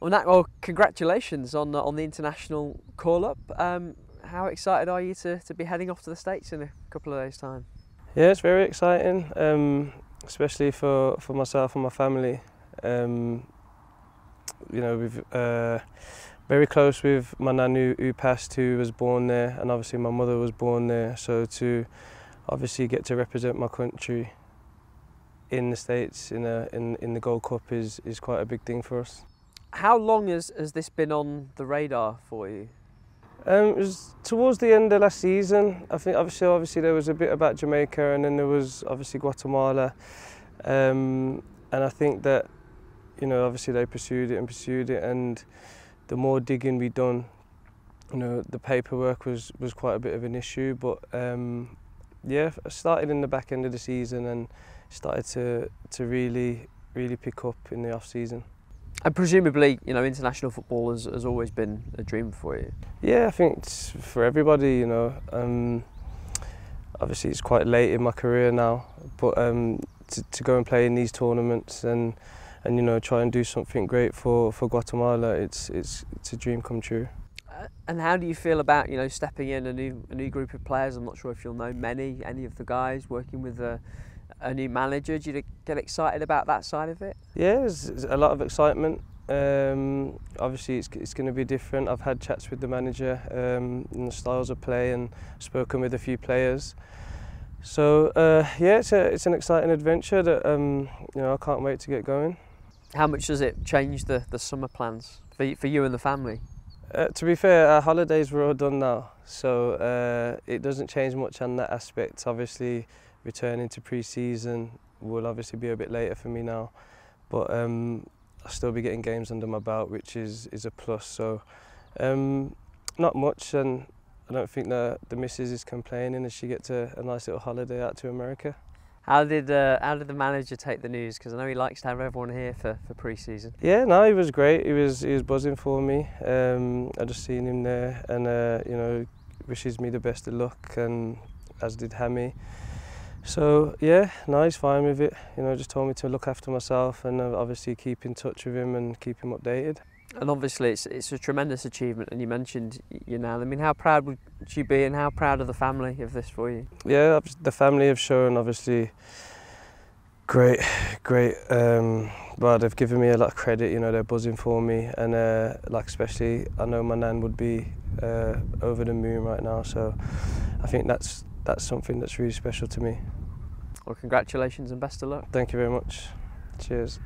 Well, congratulations on the international call-up. How excited are you to be heading off to the States in a couple of days' time? Yeah, it's very exciting, especially for myself and my family. You know, we've very close with my nan who passed, who was born there, and obviously my mother was born there. So to obviously get to represent my country in the States in the Gold Cup is quite a big thing for us. How long has this been on the radar for you? It was towards the end of last season. I think obviously there was a bit about Jamaica, and then there was obviously Guatemala, and I think that, you know, obviously they pursued it, and the more digging we done, you know, the paperwork was quite a bit of an issue. But yeah, I started in the back end of the season and started to really pick up in the off season. And presumably, you know, international football has always been a dream for you. Yeah, I think it's for everybody, you know. Obviously, it's quite late in my career now, but to go and play in these tournaments and you know, try and do something great for Guatemala, it's a dream come true. And how do you feel about, you know, stepping in a new group of players? I'm not sure if you'll know any of the guys, working with a new manager. Do you get excited about that side of it? Yeah, there's a lot of excitement. Obviously, it's going to be different. I've had chats with the manager and the styles of play, and spoken with a few players. So yeah, it's an exciting adventure that you know, I can't wait to get going. How much does it change the summer plans for you and the family? To be fair, our holidays were all done now, so it doesn't change much on that aspect. Obviously, returning to pre-season will obviously be a bit later for me now, but I'll still be getting games under my belt, which is a plus. So not much, and I don't think the missus is complaining as she gets a nice little holiday out to America. How did the manager take the news? Because I know he likes to have everyone here for pre-season. Yeah, no, he was great. He was buzzing for me. I just seen him there, and you know, wishes me the best of luck, and as did Hammy. So yeah, no, he's fine with it. You know, just told me to look after myself, and obviously keep in touch with him and keep him updated. And obviously, it's a tremendous achievement, and you mentioned your nan. I mean, how proud would you be, and how proud of the family of this for you? Yeah, the family have shown obviously great. Well, they've given me a lot of credit. You know, they're buzzing for me, and like especially, I know my nan would be over the moon right now. So I think that's something that's really special to me. Well, congratulations and best of luck. Thank you very much. Cheers.